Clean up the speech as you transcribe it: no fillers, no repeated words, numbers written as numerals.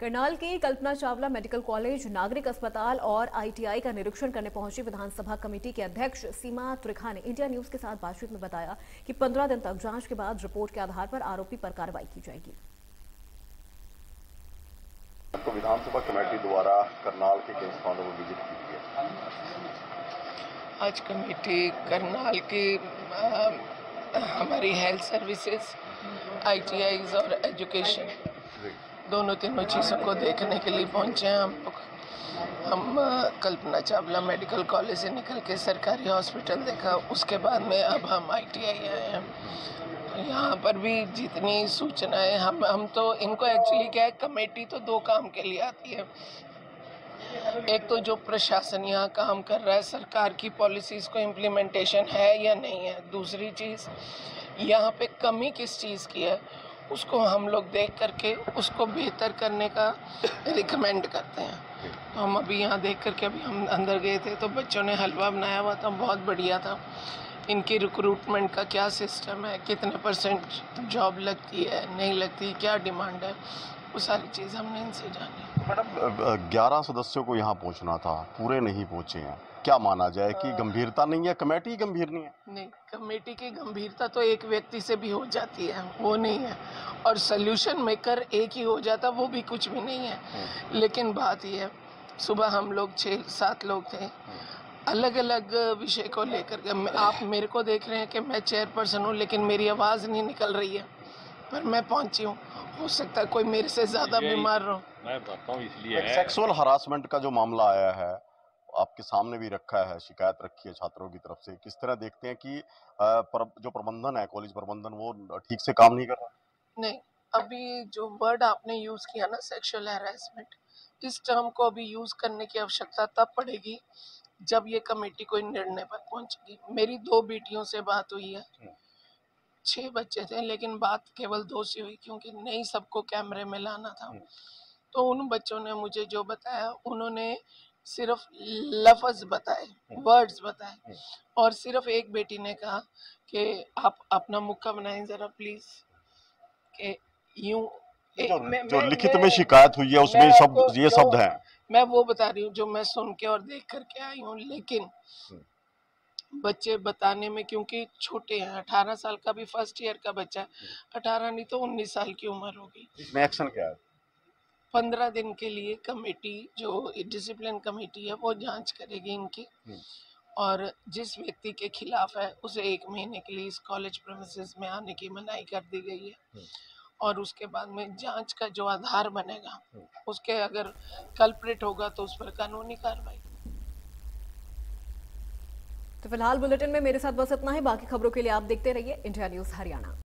करनाल के Kalpana Chawla medical college, नागरिक अस्पताल और आईटीआई का निरीक्षण करने पहुंची विधानसभा कमेटी के अध्यक्ष सीमा त्रिखा ने इंडिया न्यूज के साथ बातचीत में बताया कि 15 दिन तक जांच के बाद रिपोर्ट के आधार पर आरोपी पर कार्रवाई की जाएगी। तो विधानसभा कमेटी द्वारा करनाल के केस थाने में विजिट की गई। आज कमेटी करनाल के हमारी हेल्थ सर्विसेज, आईटीआई और एजुकेशन दोनों-तीनों चीज़ों को देखने के लिए पहुंचे हैं। हम कल्पना चावला मेडिकल कॉलेज से निकल के सरकारी हॉस्पिटल देखा, उसके बाद में अब हम आईटीआई आए हैं। यहाँ पर भी जितनी सूचनाएं हम तो इनको एक्चुअली क्या है, कमेटी तो दो काम के लिए आती है। एक तो जो प्रशासन यहाँ काम कर रहा है, सरकार की पॉलिसीज़ को इम्प्लीमेंटेशन है या नहीं है। दूसरी चीज़, यहाँ पे कमी किस चीज़ की है उसको हम लोग देख करके उसको बेहतर करने का रिकमेंड करते हैं। तो हम अभी यहाँ देख करके अभी हम अंदर गए थे तो बच्चों ने हलवा बनाया हुआ था, बहुत बढ़िया था। इनकी रिक्रूटमेंट का क्या सिस्टम है, कितने % जॉब लगती है, नहीं लगती, क्या डिमांड है, वो सारी चीज़ हमने इनसे जानी। मैडम, 11 सदस्यों को यहाँ पहुँचना था, पूरे नहीं पहुँचे हैं, क्या माना जाए कि गंभीरता नहीं है, कमेटी गंभीर नहीं है? नहीं, कमेटी की गंभीरता तो एक व्यक्ति से भी हो जाती है, वो नहीं है। और सल्यूशन मेकर एक ही हो जाता, वो भी कुछ भी नहीं है। लेकिन बात यह है, सुबह हम लोग 6-7 लोग थे, अलग अलग विषय को लेकर के। आप मेरे को देख रहे हैं कि मैं चेयरपर्सन हूँ, लेकिन मेरी आवाज़ नहीं निकल रही है, पर मैं पहुँची हूँ। हो सकता है कोई मेरे से ज़्यादा बीमार रहो। मैं बताता हूँ, इसलिए सेक्सुअल हरासमेंट का जो मामला आया है आपके सामने भी रखा है, शिकायत रखी है छात्रों की तरफ से, किस तरह देखते हैं कि जो प्रबंधन है, कॉलेज प्रबंधन, वो ठीक से काम नहीं कर रहा? नहीं, अभी जो वर्ड आपने यूज़ किया ना, सेक्सुअल हैरेसमेंट, इस टर्म को अभी यूज़ करने की आवश्यकता तब पड़ेगी जब ये कमेटी कोई निर्णय पर पहुंचेगी। मेरी 2 बेटियों से बात हुई है, 6 बच्चे थे, लेकिन बात केवल 2 से हुई क्योंकि नहीं सबको कैमरे में लाना था। तो उन बच्चों ने मुझे जो बताया, उन्होंने सिर्फ लफ्ज़ बताए, वर्ड्स बताए, और सिर्फ एक बेटी ने कहा कि आप अपना मुक्का बनाएं ज़रा प्लीज़, कि यूँ जो लिखित में शिकायत हुई है उसमें शब्द ये शब्द हैं। मैं वो बता रही हूँ जो मैं सुन के और देख कर के आई हूँ। लेकिन बच्चे बताने में, क्योंकि छोटे हैं, 18 साल का भी, फर्स्ट ईयर का बच्चा, 18 नहीं तो 19 साल की उम्र होगी। इसमें एक्शन क्या है? 15 दिन के लिए कमेटी, जो डिसिप्लिन कमेटी है, वो जांच करेगी इनकी, और जिस व्यक्ति के खिलाफ है उसे 1 महीने के लिए इस कॉलेज प्रेमिसेस में आने की मनाही कर दी गई है। और उसके बाद में जांच का जो आधार बनेगा, उसके अगर कल्प्रेट होगा तो उस पर कानूनी कार्रवाई। तो फिलहाल बुलेटिन में मेरे साथ बस इतना ही। बाकी खबरों के लिए आप देखते रहिए इंडिया न्यूज़ हरियाणा।